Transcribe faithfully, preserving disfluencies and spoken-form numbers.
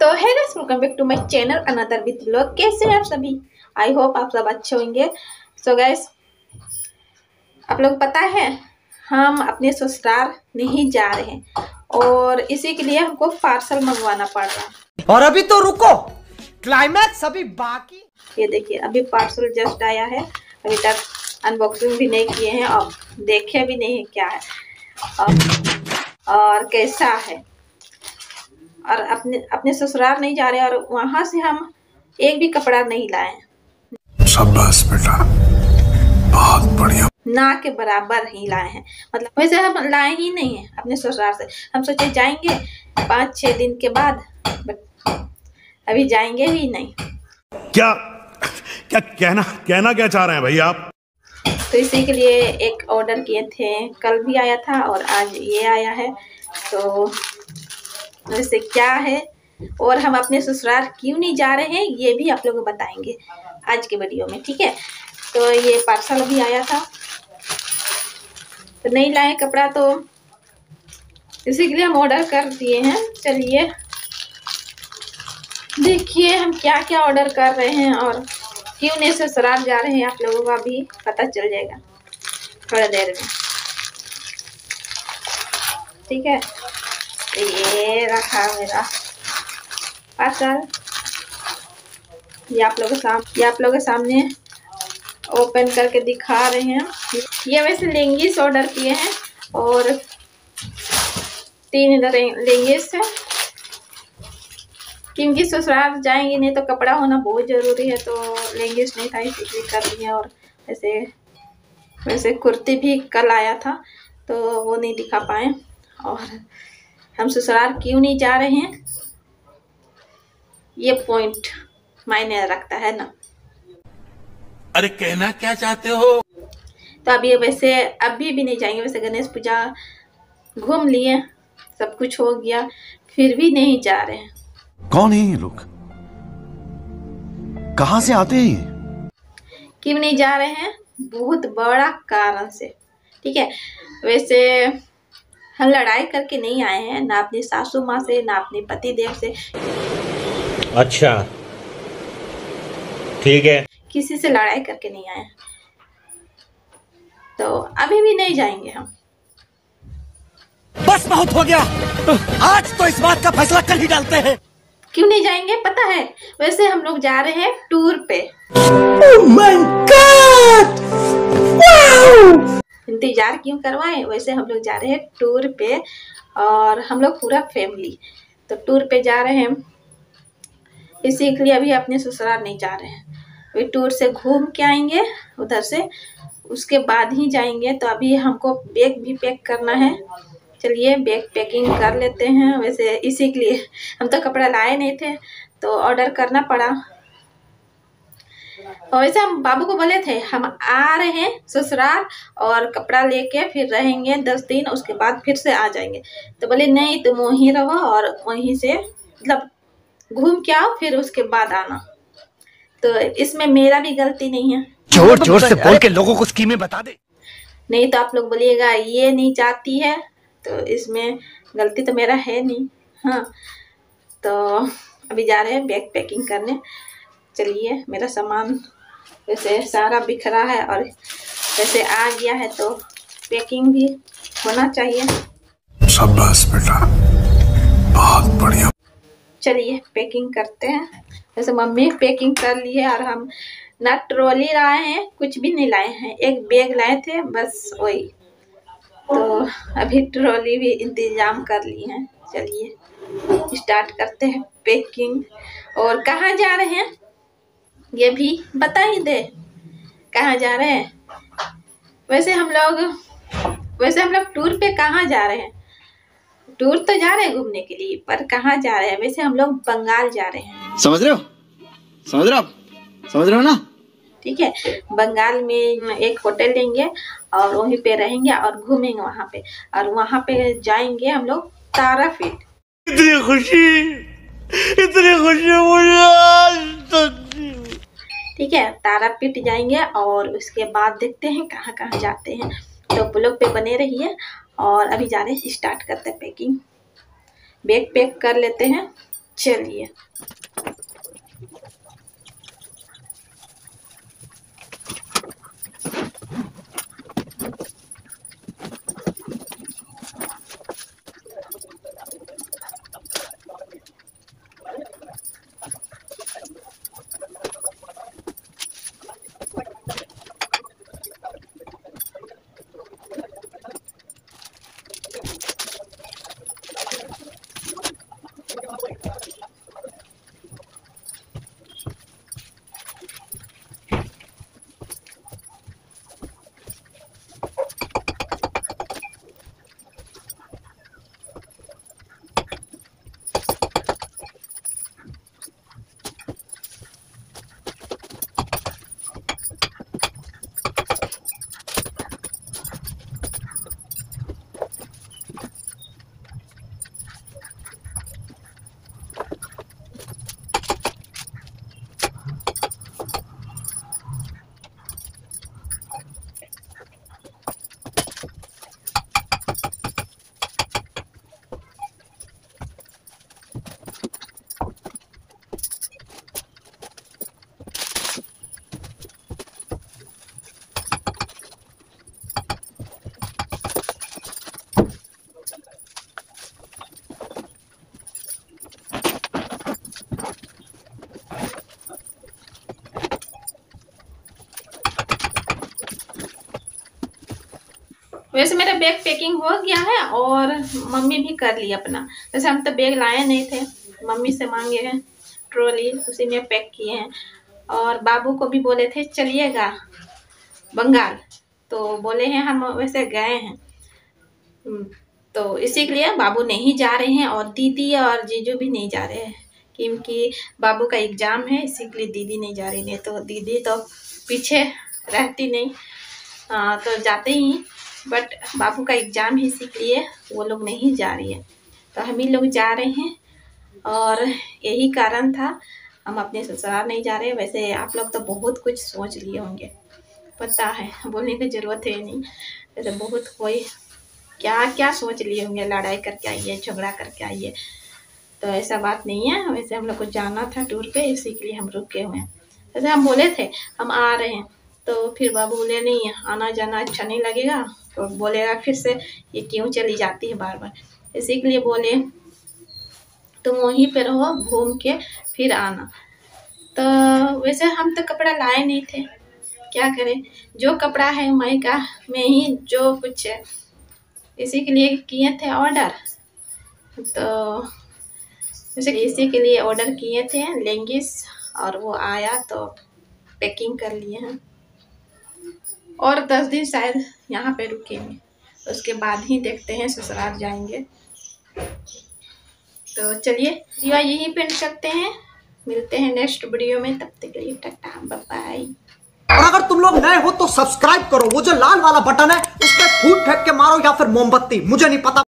तो है guys, welcome back to my channel another with vlog. कैसे हैं आप सभी? आई होप आप सब अच्छे होंगे। सो so गाइस, आप लोग पता है हम अपने ससुराल नहीं जा रहे हैं और इसी के लिए हमको पार्सल मंगवाना पड़ रहा है। और अभी तो रुको, क्लाइमैक्स अभी बाकी। ये देखिए, अभी पार्सल जस्ट आया है, अभी तक अनबॉक्सिंग भी नहीं किए हैं और देखे भी नहीं क्या है और, और कैसा है। और अपने अपने ससुराल नहीं जा रहे और वहाँ से हम एक भी कपड़ा नहीं लाए। शाबाश बेटा, बहुत बढ़िया। ना के बराबर ही लाए हैं, मतलब वैसे हम लाए ही नहीं हैं अपने ससुराल से। हम सोचे जाएंगे पाँच छः दिन के बाद, बट अभी जाएंगे ही नहीं। क्या क्या कहना कहना क्या चाह रहे हैं भैया आप? तो इसी के लिए एक ऑर्डर किए थे, कल भी आया था और आज ये आया है। तो वैसे क्या है और हम अपने ससुराल क्यों नहीं जा रहे हैं ये भी आप लोगों को बताएंगे आज के वीडियो में, ठीक है। तो ये पार्सल भी आया था तो नहीं लाए कपड़ा, तो इसी के लिए हम ऑर्डर कर दिए हैं। चलिए देखिए हम क्या क्या ऑर्डर कर रहे हैं और क्यों नहीं ससुराल जा रहे हैं, आप लोगों का भी पता चल जाएगा थोड़ा देर में, ठीक है। ये रखा मेरा पार्सल, ये आप लोगों के सामने ये आप लोगों के सामने ओपन करके दिखा रहे हैं। ये वैसे लेंगीस ऑर्डर किए हैं और तीन लेंगीस है, क्योंकि ससुराल जाएंगे नहीं तो कपड़ा होना बहुत ज़रूरी है। तो लेंगीस नहीं था, इसलिए कर रही है। और वैसे वैसे कुर्ती भी कल आया था तो वो नहीं दिखा पाए। और हम ससुराल क्यों नहीं जा रहे हैं ये पॉइंट मायने रखता है ना। अरे कहना क्या चाहते हो? तो अब ये वैसे अभी भी नहीं जाएंगे। वैसे गणेश पूजा घूम लिए, सब कुछ हो गया, फिर भी नहीं जा रहे हैं। कौन है ये लोग, कहाँ से आते हैं? क्यों नहीं जा रहे हैं बहुत बड़ा कारण से, ठीक है। वैसे हम लड़ाई करके नहीं आए हैं, ना अपनी सासू माँ से ना अपने पति देव से, अच्छा ठीक है, किसी से लड़ाई करके नहीं आए। तो अभी भी नहीं जाएंगे हम। बस बहुत हो गया, आज तो इस बात का फैसला कर ही डालते हैं। क्यों नहीं जाएंगे पता है? वैसे हम लोग जा रहे हैं टूर पे। oh my God! Wow! इंतजार क्यों करवाएं, वैसे हम लोग जा रहे हैं टूर पे और हम लोग पूरा फैमिली तो टूर पे जा रहे हैं। इसी के लिए अभी अपने ससुराल नहीं जा रहे हैं, अभी टूर से घूम के आएंगे उधर से, उसके बाद ही जाएंगे। तो अभी हमको बैग भी पैक करना है। चलिए बैग पैकिंग कर लेते हैं। वैसे इसी के लिए हम तो कपड़ा लाए नहीं थे तो ऑर्डर करना पड़ा। और वैसे हम बाबू को बोले थे हम आ रहे हैं ससुराल और कपड़ा लेके फिर रहेंगे दस दिन, उसके बाद फिर से आ जाएंगे। तो बोले नहीं तुम वहीं रहो और वहीं से मतलब घूम के आओ फिर उसके बाद आना। तो इसमें मेरा भी गलती नहीं है। जोर जोर से बोल के लोगों को स्कीमें बता दे, नहीं तो आप लोग बोलिएगा ये नहीं चाहती है, तो इसमें गलती तो मेरा है नहीं, हाँ। तो अभी जा रहे हैं बैग पैकिंग करने। चलिए मेरा सामान वैसे सारा बिखरा है और वैसे आ गया है तो पैकिंग भी होना चाहिए। शाबाश बेटा, बहुत बढ़िया। चलिए पैकिंग करते हैं। वैसे मम्मी पैकिंग कर ली है और हम ना ट्रॉली लाए हैं, कुछ भी नहीं लाए हैं, एक बैग लाए थे बस वही। तो अभी ट्रॉली भी इंतजाम कर ली है। चलिए स्टार्ट करते हैं पैकिंग। और कहाँ जा रहे हैं ये भी बता ही दे, कहाँ जा रहे हैं। वैसे हम लोग वैसे हम लोग टूर पे कहाँ जा रहे हैं? टूर तो जा रहे हैं घूमने के लिए, पर कहाँ जा रहे हैं? वैसे हम लोग बंगाल जा रहे हैं, समझ रहे हो समझ रहे हो समझ रहे हो ना, ठीक है। बंगाल में एक होटल लेंगे और वहीं पे रहेंगे और घूमेंगे वहाँ पे। और वहाँ पे जाएंगे हम लोग तारापीठ। इतनी खुशी इतनी खुशी मुझे आज तक, ठीक है। तारापीठ जाएंगे और उसके बाद देखते हैं कहाँ कहाँ जाते हैं। तो ब्लॉग पे बने रहिए। और अभी जा रहे हैं, स्टार्ट करते हैं पैकिंग, बैग पैक कर लेते हैं चलिए वैसे मेरा बैग पैकिंग हो गया है और मम्मी भी कर ली अपना। वैसे हम तो बैग लाए नहीं थे, मम्मी से मांगे हैं ट्रॉली, उसी में पैक किए हैं। और बाबू को भी बोले थे चलिएगा बंगाल, तो बोले हैं हम, वैसे गए हैं तो इसी के लिए बाबू नहीं जा रहे हैं और दीदी और जीजू भी नहीं जा रहे हैं क्योंकि बाबू का एग्ज़ाम है, इसी के लिए दीदी नहीं जा रही है। तो दीदी तो पीछे रहती नहीं, आ, तो जाते ही, बट बाबू का एग्ज़ाम है इसी के लिए वो लोग नहीं जा रही है, तो हम ही लोग जा रहे हैं। और यही कारण था हम अपने ससुराल नहीं जा रहे। वैसे आप लोग तो बहुत कुछ सोच लिए होंगे, पता है, बोलने की ज़रूरत है नहीं। वैसे बहुत कोई क्या क्या सोच लिए होंगे, लड़ाई करके आई है, झगड़ा करके आई है, तो ऐसा बात नहीं है। वैसे हम लोग को जाना था टूर पे, इसी के लिए हम रुके हुए हैं। वैसे हम बोले थे हम आ रहे हैं, तो फिर बाबू बोले नहीं आना जाना अच्छा नहीं लगेगा, तो बोलेगा फिर से ये क्यों चली जाती है बार बार, इसी के लिए बोले तुम वहीं पर रहो, घूम के फिर आना। तो वैसे हम तो कपड़ा लाए नहीं थे, क्या करें, जो कपड़ा है मई का में ही जो कुछ है इसी के लिए किए थे ऑर्डर। तो वैसे इसी के लिए ऑर्डर किए थे लेंगिस, और वो आया तो पैकिंग कर लिए हैं और दस दिन शायद यहाँ पे रुकेंगे, उसके बाद ही देखते हैं ससुराल जाएंगे। तो चलिए वीडियो यहीं पे करते हैं, मिलते हैं नेक्स्ट वीडियो में, तब तक के लिए टाटा बाय। और अगर तुम लोग नए हो तो सब्सक्राइब करो, वो जो लाल वाला बटन है उस पर फूट फेंक के मारो या फिर मोमबत्ती, मुझे नहीं पता।